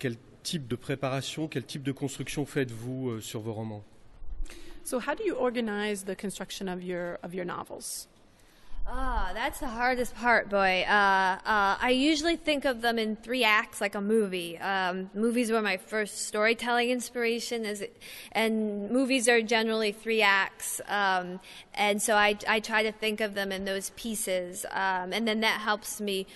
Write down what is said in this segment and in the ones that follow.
Quel type de préparation, quel type de construction faites-vous sur vos romans? So how do you organize the construction of your novels? Ah, that's the hardest part, boy. I usually think of them in three acts, like a movie. Movies were my first storytelling inspiration, and movies are generally three acts. And so I try to think of them in those pieces, and then that helps me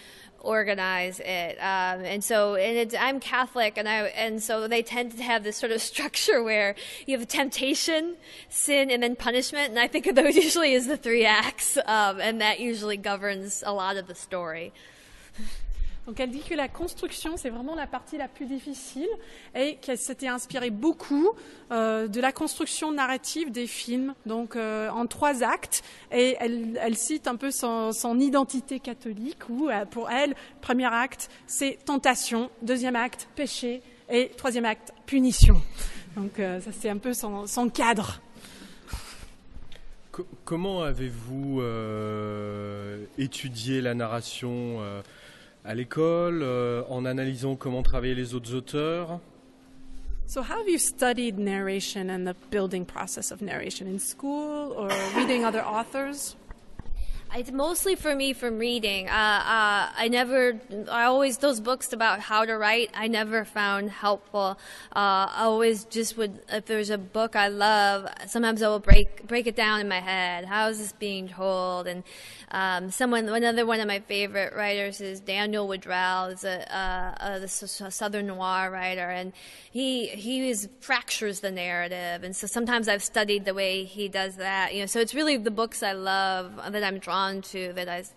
organize it. I'm Catholic, and so they tend to have this sort of structure where you have temptation, sin, and then punishment. And I think of those usually as the three acts, and that usually governs a lot of the story. Donc elle dit que la construction, c'est vraiment la partie la plus difficile et qu'elle s'était inspirée beaucoup de la construction narrative des films, donc en trois actes. Et elle cite un peu son identité catholique où, pour elle, premier acte, c'est tentation, deuxième acte, péché et troisième acte, punition. Donc ça, c'est un peu son cadre. Comment avez-vous étudié la narration à l'école, en analysant comment travaillaient les autres auteurs? So how have you studied narration and the building process of narration in school or reading other authors? It's mostly for me from reading. Those books about how to write, I never found helpful. I always just would, if there's a book I love, sometimes I will break it down in my head. How is this being told? And another one of my favorite writers is Daniel Woodrell. He's a Southern noir writer, and he fractures the narrative. And so sometimes I've studied the way he does that. You know, so it's really the books I love that I'm drawn to, that's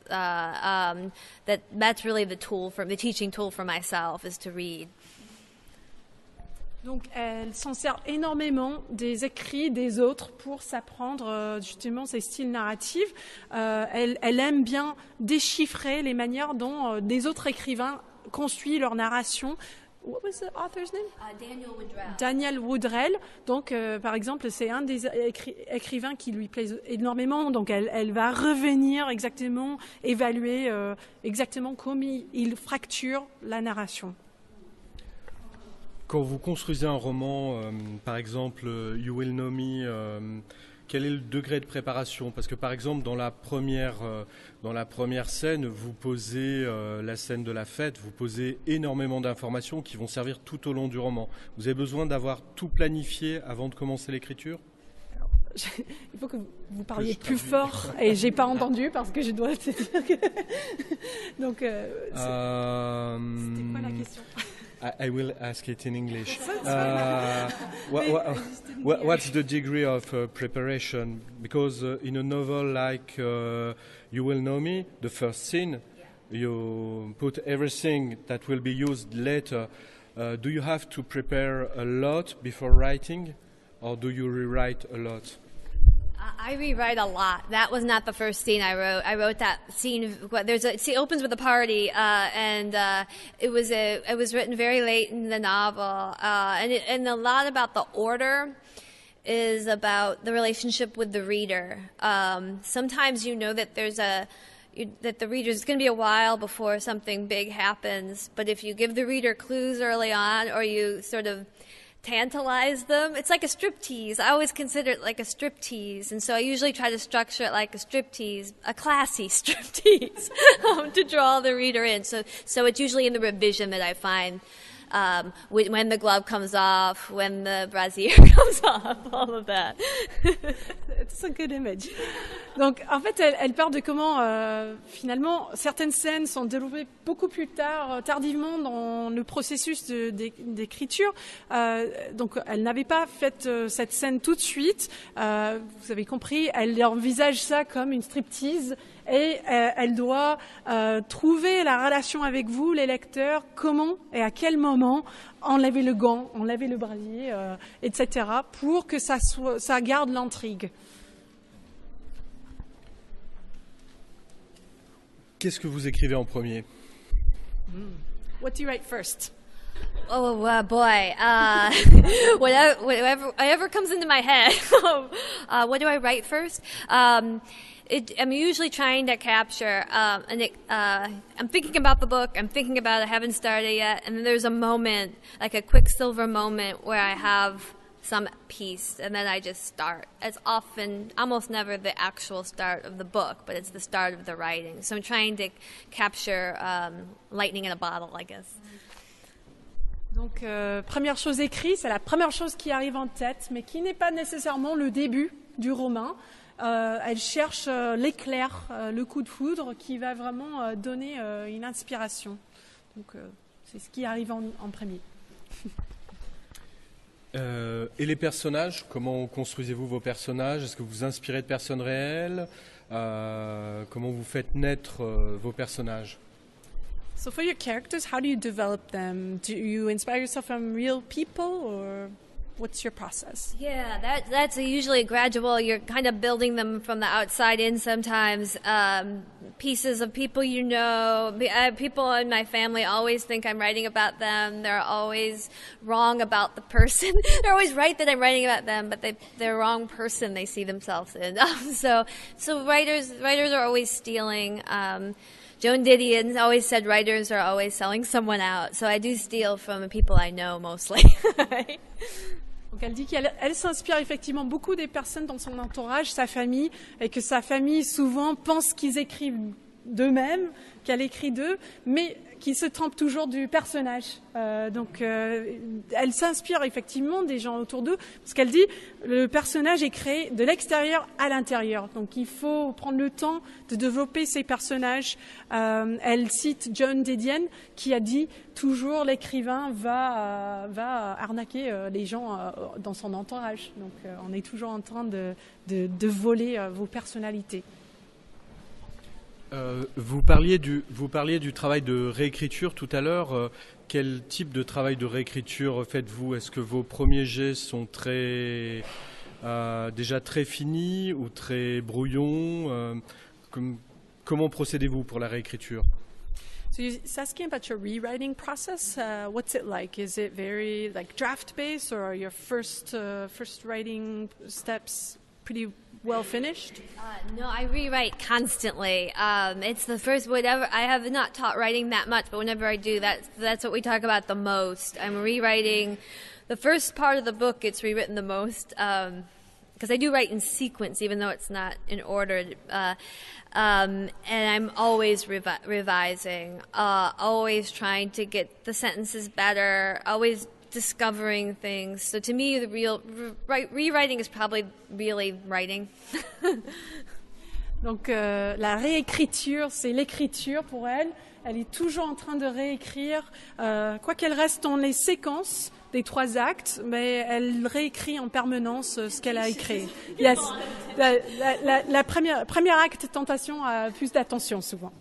really the teaching tool for myself is to read. Donc elle s'en sert énormément des écrits des autres pour s'apprendre justement ces styles narratifs. Elle aime bien déchiffrer les manières dont des autres écrivains construisent leur narration. What was the author's name? Daniel Woodrell. Daniel Woodrell. Donc, par exemple, c'est un des écrivains qui lui plaît énormément. Donc, elle va revenir exactement, évaluer exactement comment il fracture la narration. Quand vous construisez un roman, par exemple, You Will Know Me, quel est le degré de préparation? Parce que, par exemple, dans la première scène, vous posez la scène de la fête, vous posez énormément d'informations qui vont servir tout au long du roman. Vous avez besoin d'avoir tout planifié avant de commencer l'écriture? Il faut que vous parliez plus fort et j'ai pas entendu parce que je dois te dire que... Donc, c'était quoi la question? I will ask it in English. What's the degree of preparation? Because in a novel like You Will Know Me, the first scene, you put everything that will be used later. Do you have to prepare a lot before writing, or do you rewrite a lot? I rewrite a lot. That was not the first scene I wrote. I wrote that scene. It opens with a party, and it was written very late in the novel, and a lot about the order is about the relationship with the reader. Sometimes you know that that the reader, it's going to be a while before something big happens, but if you give the reader clues early on, or you sort of tantalize them. It's like a striptease. I always consider it like a striptease, and so I usually try to structure it like a striptease, a classy striptease, to draw the reader in. So it's usually in the revision that I find when the glove comes off, when the brassiere comes off, all of that. It's a good image. Donc, en fait, elle parle de comment, finalement, certaines scènes sont développées beaucoup plus tard, tardivement dans le processus d'écriture. Donc, elle n'avait pas fait cette scène tout de suite. Vous avez compris, elle envisage ça comme une striptease et elle doit trouver la relation avec vous, les lecteurs, comment et à quel moment enlever le gant, enlever le brasier, etc., pour que ça garde l'intrigue. Qu'est-ce que vous écrivez en premier? What do you write first? Oh, boy. whatever comes into my head. What do I write first? I'm usually trying to capture, I'm thinking about the book, I'm thinking about it, I haven't started yet, and then there's a moment, like a quicksilver moment where I have some piece, and then I just start. It's often, almost never the actual start of the book, but it's the start of the writing. So I'm trying to capture lightning in a bottle, I guess. Donc, première chose écrite, c'est la première chose qui arrive en tête, mais qui n'est pas nécessairement le début du roman. Elle cherche l'éclair, le coup de foudre qui va vraiment donner une inspiration. Donc c'est ce qui arrive en premier. Et les personnages, comment construisez-vous vos personnages? Est-ce que vous vous inspirez de personnes réelles? Comment vous faites naître vos personnages? So for your characters, how do you develop them? Do you inspire yourself from real people, or what's your process? Yeah, that's usually gradual. You're kind of building them from the outside in sometimes. Pieces of people you know. People in my family always think I'm writing about them. They're always wrong about the person. They're always right that I'm writing about them, but they're the wrong person they see themselves in. So writers are always stealing. Joan Didion always said writers are always selling someone out. So I do steal from people I know mostly. Donc elle dit qu'elle s'inspire effectivement beaucoup des personnes dans son entourage, sa famille, et que sa famille souvent pense qu'ils écrivent d'eux-mêmes, qu'elle écrit d'eux, mais qu'ils se trompent toujours du personnage. Elle s'inspire effectivement des gens autour d'eux, parce qu'elle dit le personnage est créé de l'extérieur à l'intérieur. Donc il faut prendre le temps de développer ses personnages. Elle cite Joan Didion qui a dit toujours l'écrivain va arnaquer les gens dans son entourage. Donc on est toujours en train de voler vos personnalités. Vous parliez du travail de réécriture tout à l'heure. Quel type de travail de réécriture faites-vous? Est-ce que vos premiers jets sont déjà très finis ou très brouillons? Comment procédez-vous pour la réécriture? So you're asking about your rewriting process. What's it like? Is it very like draft-based, or are your first writing steps pretty well finished? No, I rewrite constantly. It's the first whatever. I have not taught writing that much, but whenever I do, that's what we talk about the most. I'm rewriting the first part of the book. It's rewritten the most because I do write in sequence, even though it's not in order. And I'm always revising, always trying to get the sentences better, always discovering things. So to me, the real rewriting is probably really writing. Donc la réécriture, c'est l'écriture pour elle. Elle est toujours en train de réécrire, quoi qu'elle reste dans les séquences des trois actes, mais elle réécrit en permanence ce qu'elle a écrit. La première acte, tentation, a plus d'attention souvent.